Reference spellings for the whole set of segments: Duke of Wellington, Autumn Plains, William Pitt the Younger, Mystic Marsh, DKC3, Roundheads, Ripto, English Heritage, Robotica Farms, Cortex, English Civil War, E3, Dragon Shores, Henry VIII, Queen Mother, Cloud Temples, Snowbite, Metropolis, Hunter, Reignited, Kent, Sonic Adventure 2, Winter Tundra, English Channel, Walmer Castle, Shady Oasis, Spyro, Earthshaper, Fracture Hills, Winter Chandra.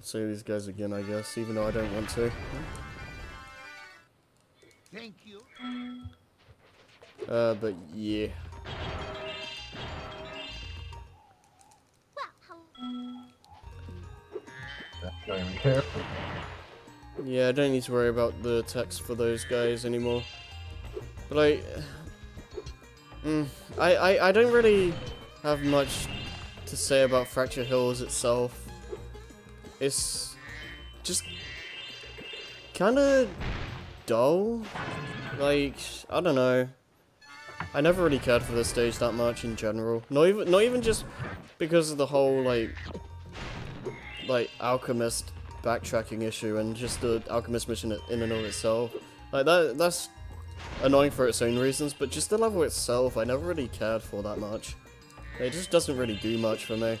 I'll see these guys again, I guess, even though I don't want to. Thank you. But yeah. Don't even care. Yeah, I don't need to worry about the attacks for those guys anymore. But like, I don't really have much to say about Fracture Hills itself. It's just kind of dull. Like, I don't know. I never really cared for this stage that much in general. Not even just because of the whole like alchemist backtracking issue and just the alchemist mission in and of itself. Like that's annoying for its own reasons, but just the level itself, I never really cared for that much. It just doesn't really do much for me.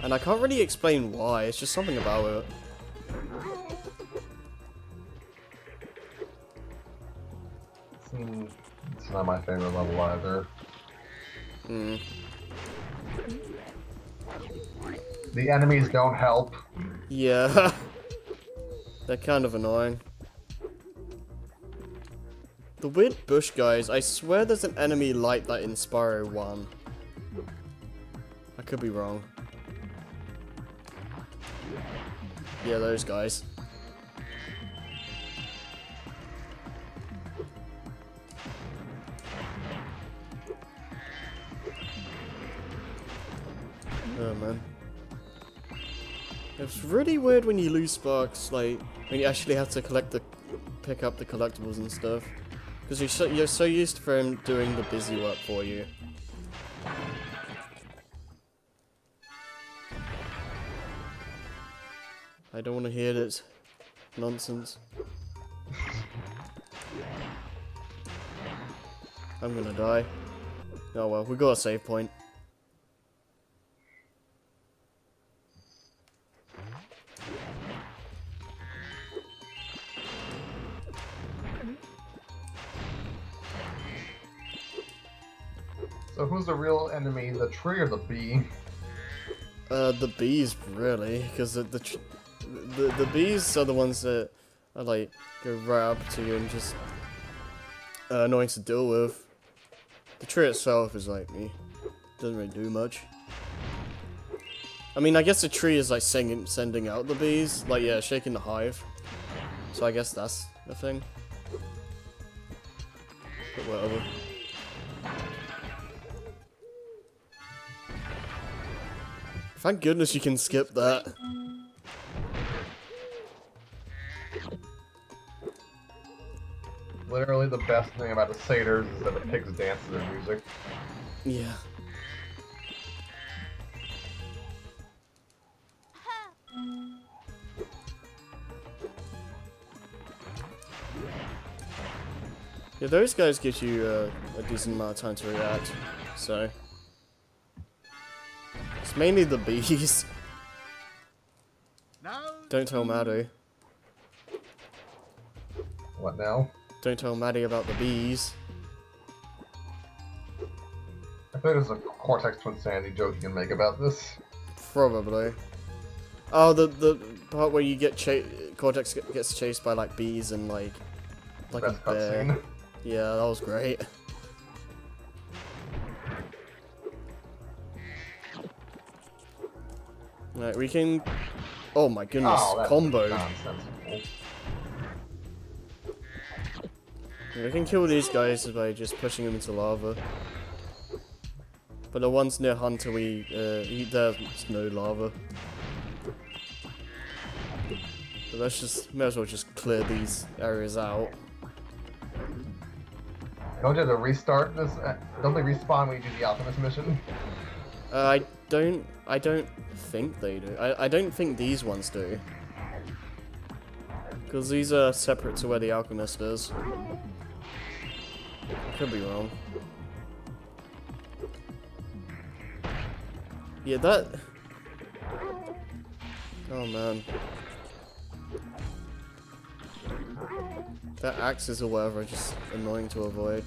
And I can't really explain why, it's just something about it. It's not my favorite level either. The enemies don't help. Yeah. They're kind of annoying. The weird bush guys, I swear there's an enemy like that in Spyro 1. I could be wrong. Yeah, those guys. Oh man. It's really weird when you lose sparks, like when you actually have to pick up the collectibles and stuff, because you're so used to him doing the busy work for you. I don't want to hear this nonsense. I'm gonna die. Oh well, we got a save point. So who's the real enemy, the tree or the bee? The bees, really, because the bees are the ones that are like go right up to you and just annoying to deal with. The tree itself is like me, doesn't really do much. I mean, I guess the tree is like sending out the bees, like yeah, shaking the hive. So I guess that's the thing. But whatever. Thank goodness you can skip that. Literally the best thing about the satyrs is that the pigs dance to their music. Yeah. Yeah, those guys give you a decent amount of time to react, so... It's mainly the bees. Don't tell Maddie. What now? Don't tell Maddie about the bees. I think there's a Cortex Twin Sandy joke you can make about this. Probably. Oh, the part where you get Cortex gets chased by like bees and like a bear. Cutscene. Yeah, that was great. Right, we can... Oh my goodness, oh, combo. We can kill these guys by just pushing them into lava. But the ones near Hunter, there's no lava. So let's just... May as well just clear these areas out. Don't you have to restart this? Don't they respawn when you do the Alchemist mission? I don't think they do. I don't think these ones do. Because these are separate to where the alchemist is. Could be wrong. Yeah, that... Oh man. That axes or whatever are just annoying to avoid.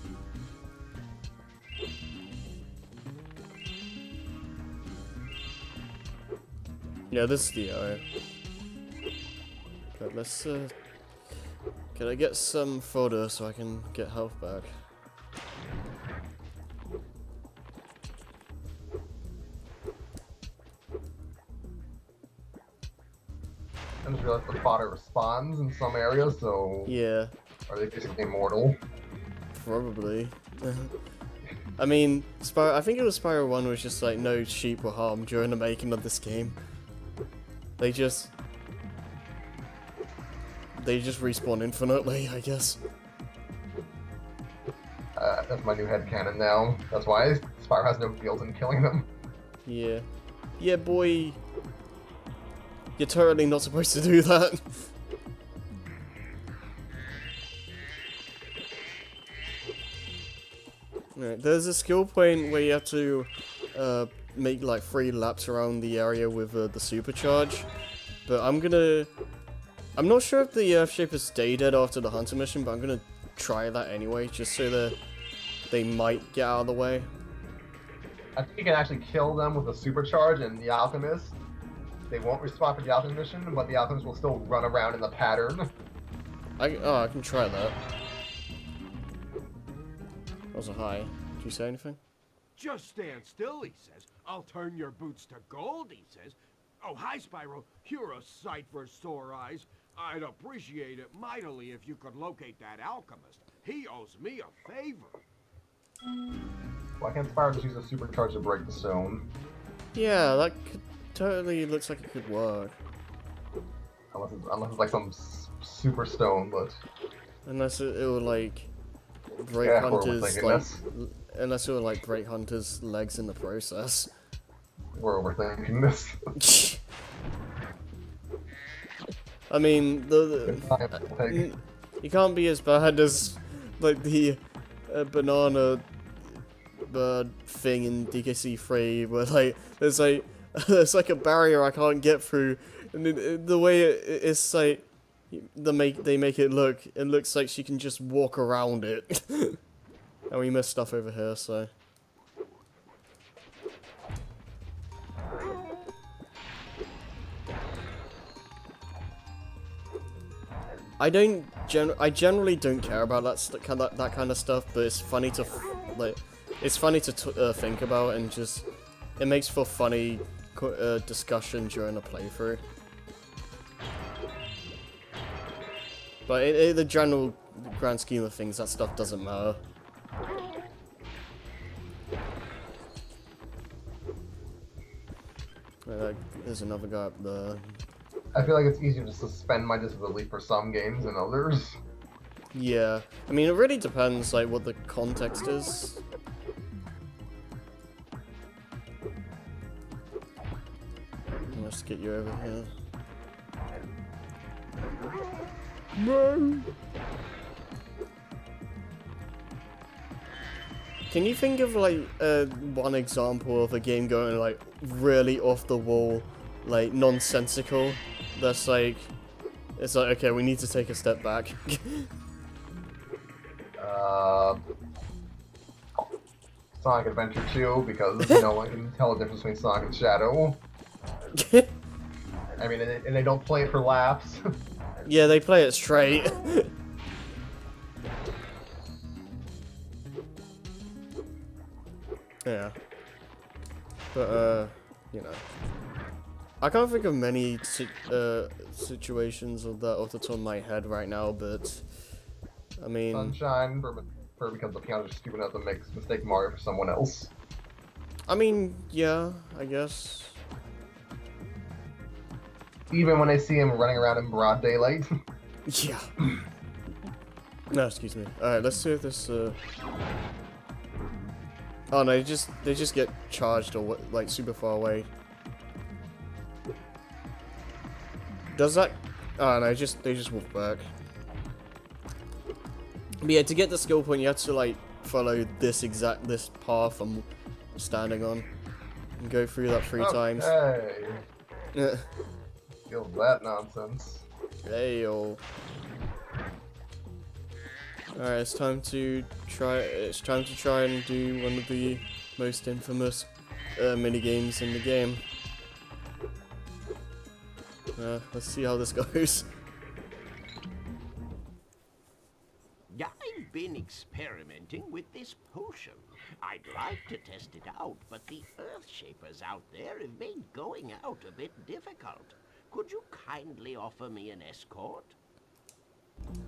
Yeah, this is the area. Okay, let's, can I get some fodder so I can get health back? I just realized the fodder respawns in some areas, so... Yeah. Are they basically immortal? Probably. I mean, Spyro, I think it was Spyro 1 was just like, no sheep were harmed during the making of this game. They just... They just respawn infinitely, I guess. That's my new headcanon now. That's why Spyro has no guilt in killing them. Yeah. Yeah, boy. You're totally not supposed to do that. Alright, there's a skill point where you have to make like 3 laps around the area with the supercharge. But I'm not sure if the Earthshaper stay dead after the Hunter mission, but I'm gonna try that anyway, just so that they might get out of the way. I think you can actually kill them with a supercharge and the Alchemist. They won't respawn for the Alchemist mission, but the Alchemist will still run around in the pattern. I can try that. That was a high. Did you say anything? Just stand still, he says. I'll turn your boots to gold, he says. Oh, hi, Spyro. You're a sight for sore eyes. I'd appreciate it mightily if you could locate that alchemist. He owes me a favor. Why can't Spyro just use a supercharge to break the stone? Yeah, that could, totally looks like it could work. Unless it's like some super stone, but... Unless it will, like, break Hunter's, like... Unless it will, like, break Hunter's legs in the process. We're overthinking this. I mean, the you can't be as bad as like the banana bird thing in DKC3, where like there's like there's like a barrier I can't get through, and the way it's like they make it looks like she can just walk around it. And we missed stuff over here, so. I generally don't care about that kind of stuff, but it's funny to think about, and just it makes for funny discussion during a playthrough. But in the general grand scheme of things, that stuff doesn't matter. There's another guy up there. I feel like it's easier to suspend my disbelief for some games than others. Yeah, I mean, it really depends, like, what the context is. Let's get you over here. No! Can you think of, like, one example of a game going, like, really off the wall, like, nonsensical? That's like, it's like, okay, we need to take a step back. Sonic Adventure 2, because no one can tell the difference between Sonic and Shadow. I mean, and they don't play it for laughs. Yeah, they play it straight. Yeah. But, you know. I can't think of many situations of that off the top of my head right now, but I mean, Sunshine for becomes a counter stupid enough to make Mystic Marsh for someone else. I mean, yeah, I guess. Even when I see him running around in broad daylight. Yeah. No, excuse me. All right, let's see if this. Oh no, they just get charged or like super far away. Does that? Oh no, they just walk back. But yeah, to get the skill point, you have to like follow this path I'm standing on, and go through that 3 times. Yeah. Kill that nonsense. Hey yo. All right, it's time to try. It's time to try and do one of the most infamous mini games in the game. Let's see how this goes. I've been experimenting with this potion. I'd like to test it out, but the Earthshapers out there have made going out a bit difficult. Could you kindly offer me an escort?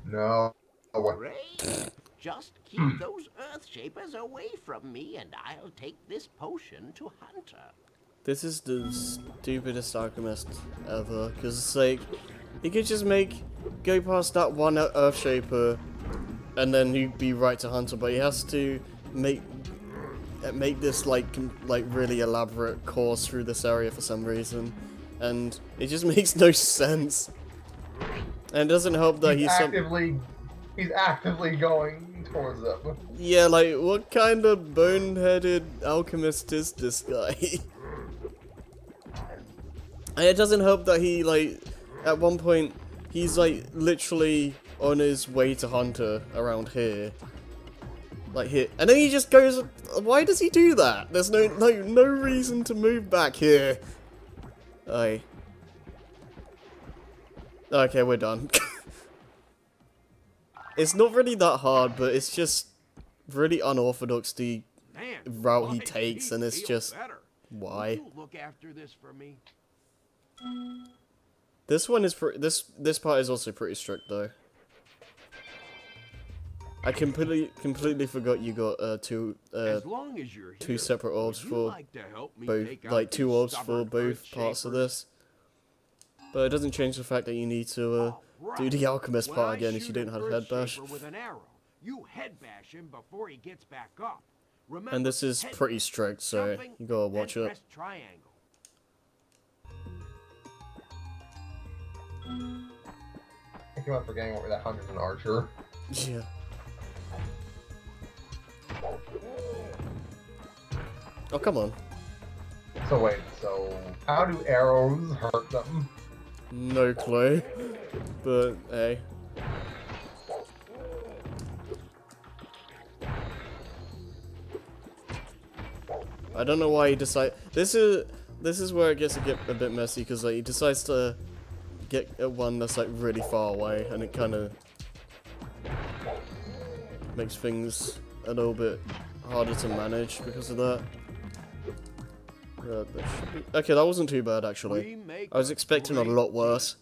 No. Great. Just keep those Earthshapers away from me, and I'll take this potion to Hunter. This is the stupidest alchemist ever, because it's like, he could just go past that one Earthshaper, and then he'd be right to Hunter, but he has to make this like really elaborate course through this area for some reason, and it just makes no sense. And it doesn't help that he's actively going towards them. Yeah, like what kind of boneheaded alchemist is this guy? And it doesn't help that he at one point he's literally on his way to Hunter around here, and then he just goes. Why does he do that? There's no reason to move back here. Aye. Okay, we're done. It's not really that hard, but it's just really unorthodox the route he takes, and it's just why. Look after this for me. This one is this part is also pretty strict though. I completely forgot you got two separate orbs for both, two orbs for both parts of this. But it doesn't change the fact that you need to do the alchemist part again if you don't have head bash. And this is pretty strict, so you gotta watch it. I keep on forgetting what that Hunter's an archer. Yeah. Oh, come on. So wait, so how do arrows hurt them? No clue, but hey. I don't know why he decides. This is where it gets to get a bit messy, because he decides to get at one that's really far away, and it kind of makes things a little bit harder to manage because of that. Okay, that wasn't too bad actually. I was expecting a lot worse.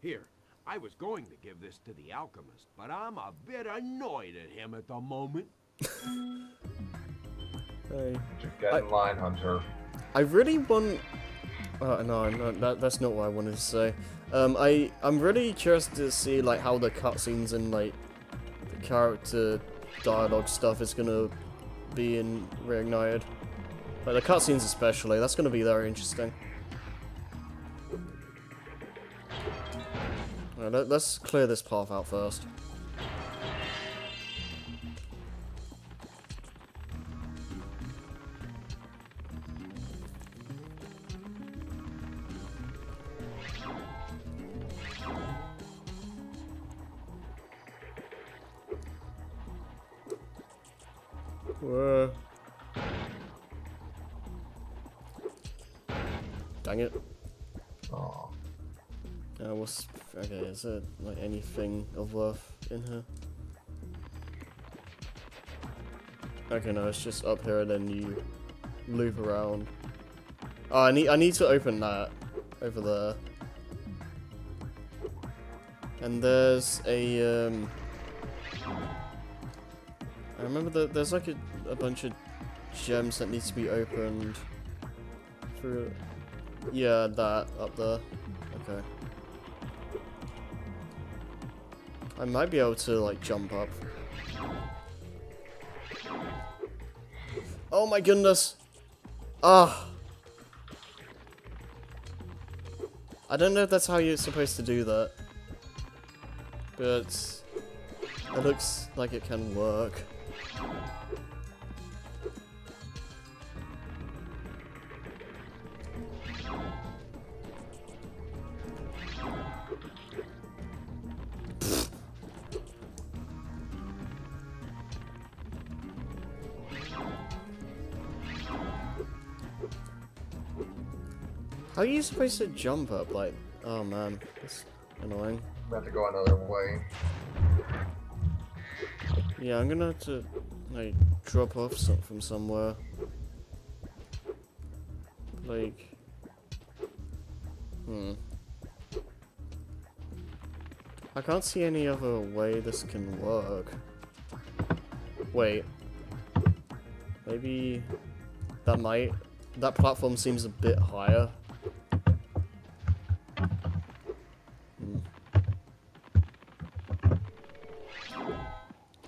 Here, I was going to give this to the alchemist, but I'm a bit annoyed at him at the moment. Hey, just get in line, Hunter. I really want. No, that's not what I wanted to say. I'm really curious to see how the cutscenes and the character dialogue stuff is gonna be in Reignited. The cutscenes especially, that's gonna be very interesting. Right, let's clear this path out first. Dang it. Oh. Okay, is there anything of worth in here? Okay, no, it's just up here and then you loop around. Oh, I need to open that over there. And there's a I remember that there's a bunch of gems that need to be opened through. Yeah, that up there. Okay. I might be able to jump up. Oh my goodness! Ah! I don't know if that's how you're supposed to do that, but it looks like it can work. How are you supposed to jump up? Oh man, that's annoying. I'm gonna have to go another way. Yeah, I'm gonna have to like drop off from somewhere. Like, I can't see any other way this can work. Wait, maybe that might. That platform seems a bit higher.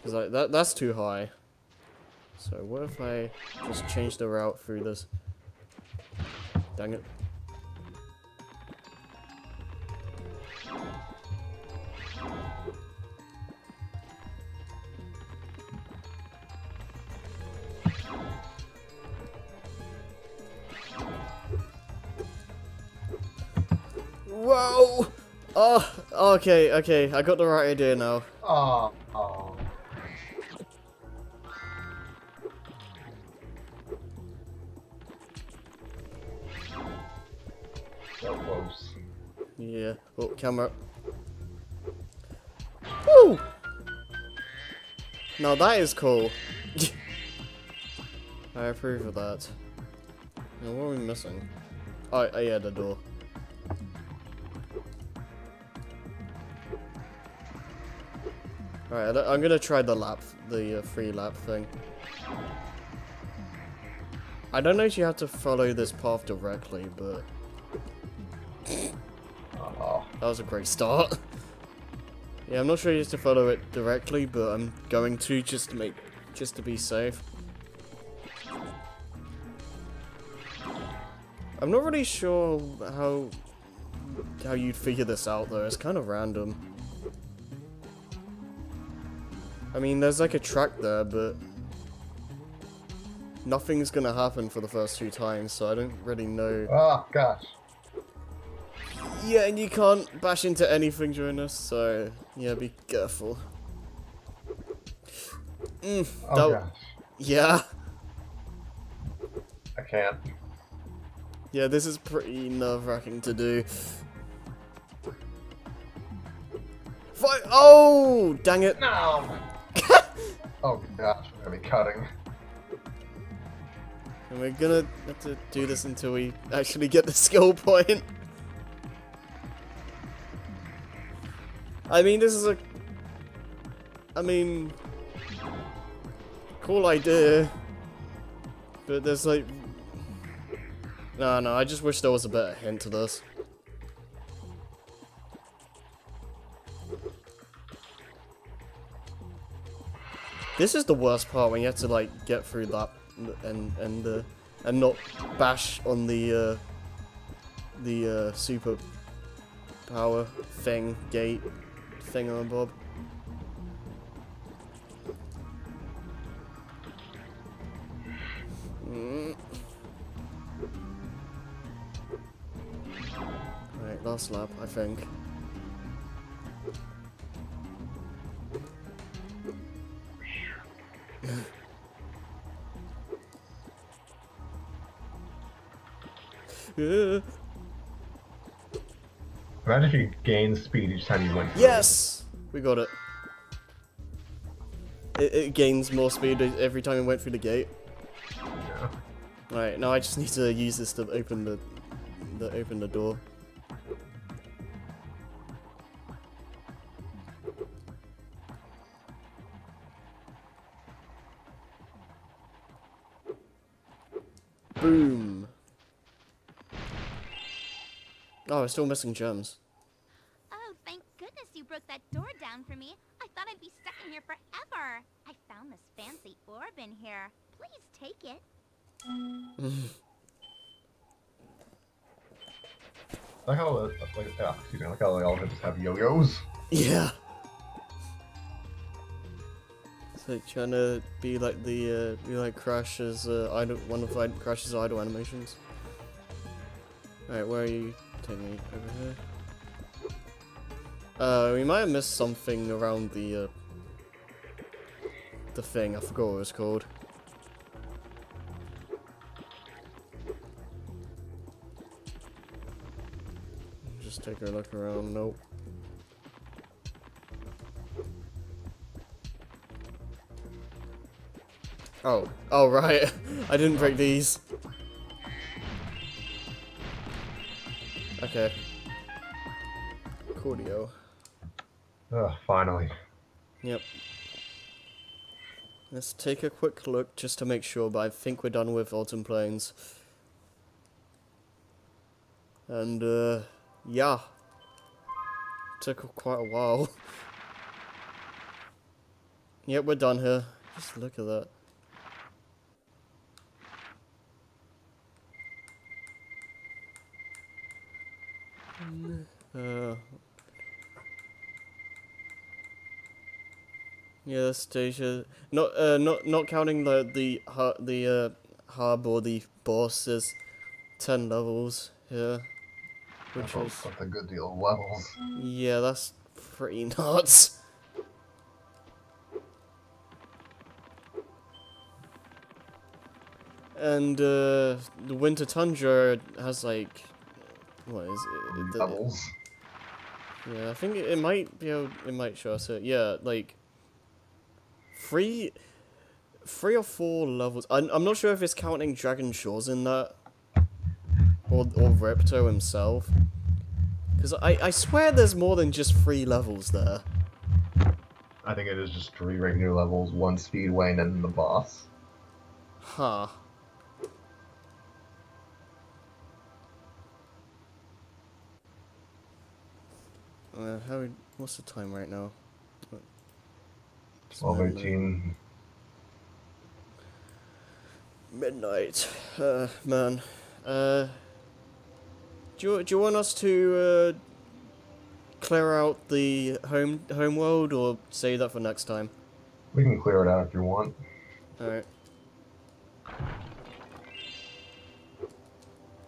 Cause like that's too high. So what if I just change the route through this? Dang it. Whoa! Oh, okay, okay. I got the right idea now. Oh. Oh. So close. Yeah. Oh, camera. Woo! Now that is cool. I approve of that. Now what are we missing? Oh yeah, the door. Alright, I'm gonna try the lap, the free lap thing. I don't know if you have to follow this path directly, but... Oh. That was a great start. Yeah, I'm not sure you have to follow it directly, but I'm going to just to be safe. I'm not really sure how you'd figure this out though, it's kind of random. I mean, there's like a track there, but nothing's gonna happen for the first two times, so I don't really know. Oh, gosh. Yeah, and you can't bash into anything during this, so yeah, be careful. Oh, gosh. Yeah. I can't. Yeah, this is pretty nerve-wracking to do. Oh, dang it. No. Oh gosh, we're gonna be cutting. And we're gonna have to do this until we actually get the skill point. I mean, this is a... I mean... Cool idea. But there's like... No, I just wish there was a better hint to this. This is the worst part when you have to like get through that and not bash on the super power thing on Bob. Alright, last lap, I think. Imagine if you gain speed each time you went. Yes! We got it. It gains more speed every time it went through the gate. Yeah. Alright, now I just need to use this to open the door. Boom. Oh, I'm still missing gems. Oh, thank goodness you broke that door down for me. I thought I'd be stuck in here forever. I found this fancy orb in here. Please take it. Like how, excuse me, like how they all just have yo-yos. Yeah. It's like trying to be like the, be like Crash's, one of Crash's idle animations. Alright, where are you? Taking me over here. We might have missed something around the thing. I forgot what it was called. Let's take a look around. Nope. Oh. Oh, right. I didn't break these. Okay. Cordio. Oh, finally. Yep. Let's take a quick look just to make sure, but I think we're done with Autumn Plains. And, yeah. Took quite a while. Yep, we're done here. Just look at that. Yeah, Stasia. Not counting the hub or the boss. There's 10 levels here, which is a good deal of levels. Yeah, that's pretty nuts. And the Winter Tundra has like, what is it? Levels. Yeah, I think it might be able, it might show us it. Yeah, like three or four levels. I'm not sure if it's counting Dragon Shores in that, or Ripto himself, because I swear there's more than just 3 levels there. I think it is just 3 regular levels, 1 speedway, and then the boss. Huh. What's the time right now? 12:18. Midnight. Man. Do you want us to clear out the homeworld, or save that for next time? We can clear it out if you want. All right.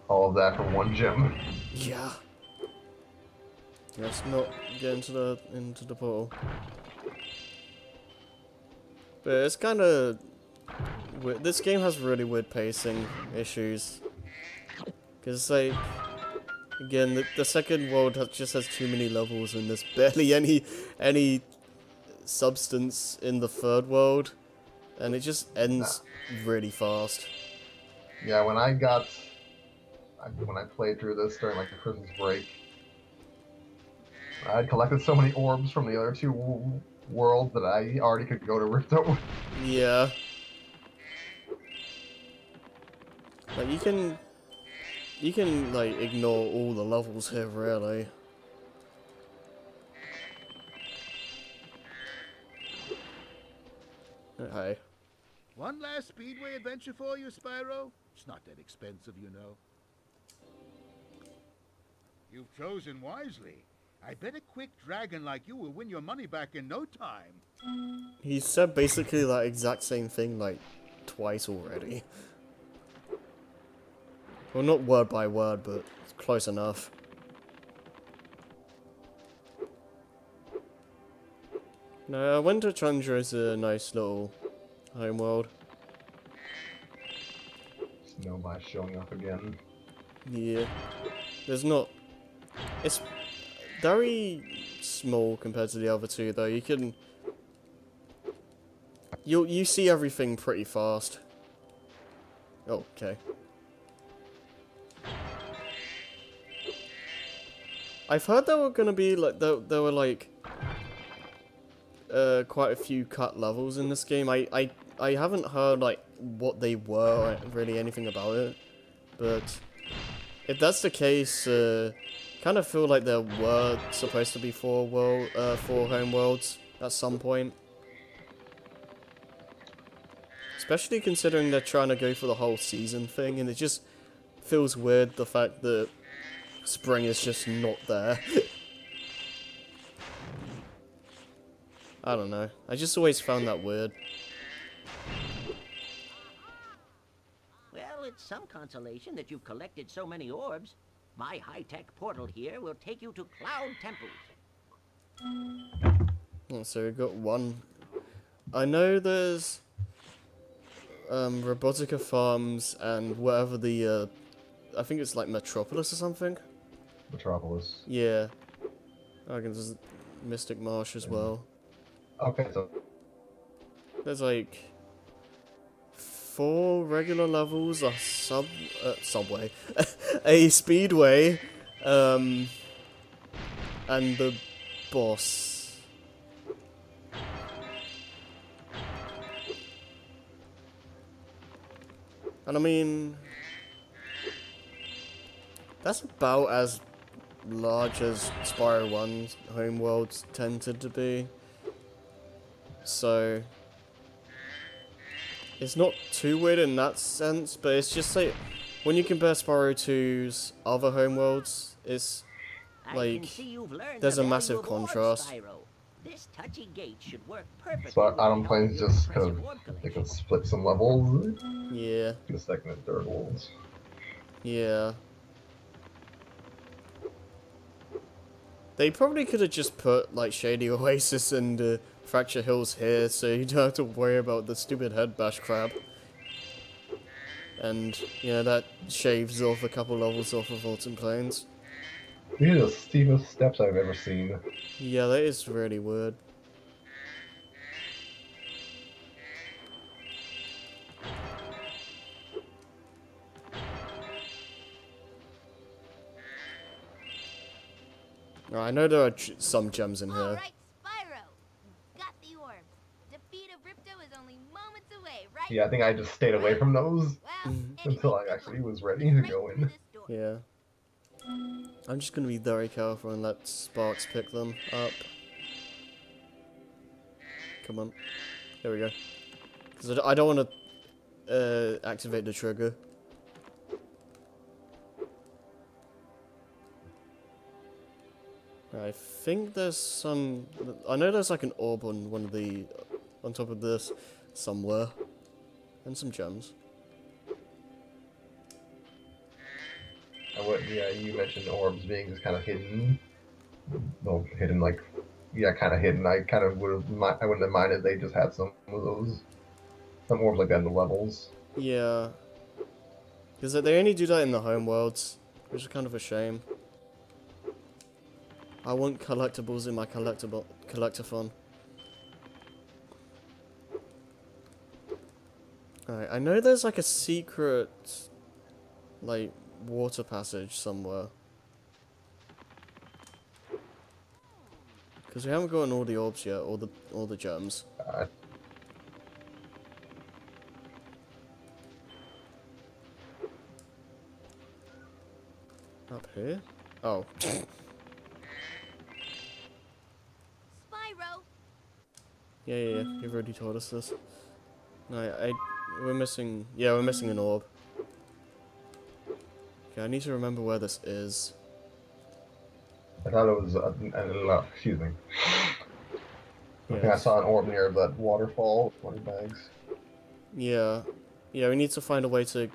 All of that for one gem. Yeah. Let's not get into the portal. But it's kind of weird. This game has really weird pacing issues, because like, again, the second world just has too many levels, and there's barely any substance in the third world, and it just ends really fast. Yeah, when I played through this during like the Christmas break, I'd collected so many orbs from the other 2 worlds that I already could go to Ripto. Yeah. Like, you can, like, ignore all the levels here, really. Okay. One last speedway adventure for you, Spyro. It's not that expensive, you know. You've chosen wisely. I bet a quick dragon like you will win your money back in no time. He said basically that exact same thing like twice already. Well, not word by word, but it's close enough. No, Winter Chandra is a nice little homeworld. Snowbite showing up again. Yeah. There's not... It's... very small compared to the other 2, though. You see everything pretty fast. Oh, okay. I've heard there were gonna be like there were like quite a few cut levels in this game. I haven't heard like what they were or really anything about it, but if that's the case, kind of feel like there were supposed to be 4 home worlds at some point. Especially considering they're trying to go for the whole season thing, and it just feels weird the fact that spring is just not there. I don't know. I just always found that weird. Well, it's some consolation that you've collected so many orbs. My high-tech portal here will take you to Cloud Temples. Oh, so we've got one. I know there's Robotica Farms and whatever the I think it's like Metropolis or something. Metropolis. Yeah. I can just Mystic Marsh as well. Okay, so there's like 4 regular levels, a subway, a speedway, and the boss. And I mean, that's about as large as Spyro 1's homeworlds tended to be. So it's not too weird in that sense, but it's just like when you compare Spyro 2's other homeworlds, it's like there's a massive contrast. This touchy gate should work perfectly. So Autumn Plains just because they can split some levels. Yeah. The second and third levels. Yeah. They probably could have just put like Shady Oasis and Fracture Hills here, so you don't have to worry about the stupid head bash crab. And, you know, that shaves off a couple levels off of Autumn Plains. These are the steepest steps I've ever seen. Yeah, that is really weird. Oh, I know there are some gems in here. All right, Spyro, got the orb. Defeat of Ripto is only moments away, right? Yeah, I think I just stayed away from those until I actually was ready to go in. Yeah. I'm just going to be very careful and let sparks pick them up. Come on. There we go. Because I don't want to activate the trigger. I think there's some... I know there's like an orb on one of the... on top of this somewhere. And some gems. Yeah, you mentioned orbs being just kind of hidden. Well, hidden like... Yeah, kind of hidden. I kind of would have... I wouldn't have minded they just had some of those. Some orbs like that in the levels. Yeah. Because they only do that in the homeworlds, which is kind of a shame. I want collectibles in my collectathon. Alright, I know there's like a secret, like, water passage somewhere. Because we haven't gotten all the orbs yet, or all the gems. Up here? Oh. Yeah, you've already told us this. No, we're missing... Yeah, we're missing an orb. Okay, I need to remember where this is. I thought it was... excuse me. Okay, yes. I saw an orb near that waterfall. Water bags. Yeah. Yeah, we need to find a way to...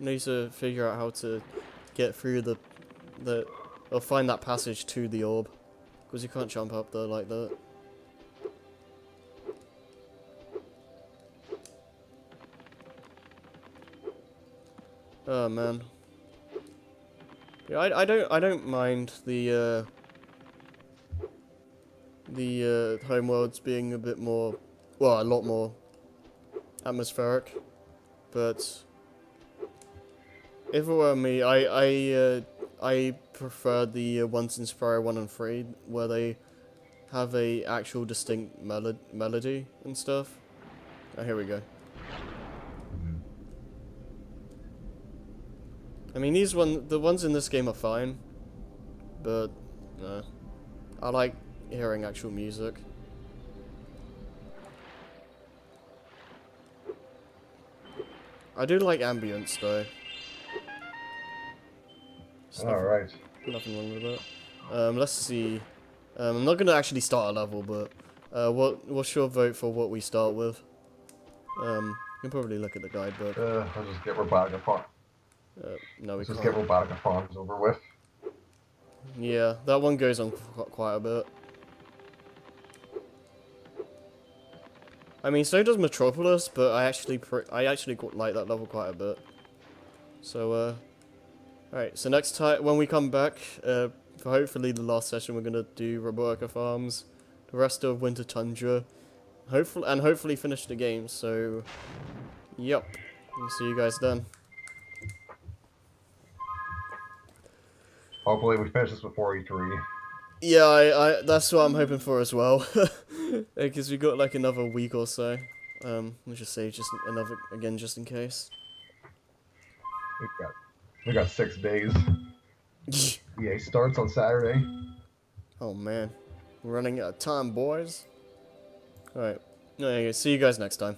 We need to figure out how to get through the... or find that passage to the orb. Because you can't jump up there like that. Oh man. Yeah, I don't mind the homeworlds being a bit more, well, a lot more atmospheric, but if it were me, I prefer the ones in Spyro 1 and 3 where they have a actual distinct melody and stuff. Oh, here we go. I mean, the ones in this game are fine, but no, I like hearing actual music. I do like ambience though. Alright. Nothing wrong with that. Let's see. I'm not gonna actually start a level, but what's your vote for what we start with? You can probably look at the guidebook. I'll just get Robotica Farms. No, we just get Robotica Farms over with. Yeah, that one goes on quite a bit. I mean, so does Metropolis, but I actually quite like that level quite a bit. So Alright, so next time, when we come back, for hopefully the last session, we're going to do Robotica Farms, the rest of Winter Tundra, hopefully finish the game, so, yep, we'll see you guys then. Hopefully we finish this before E3. Yeah, that's what I'm hoping for as well, because we got like another week or so. Let's just say just another, again, just in case. We got 6 days. Yeah, it starts on Saturday. Oh man, we're running out of time, boys. Alright, see you guys next time.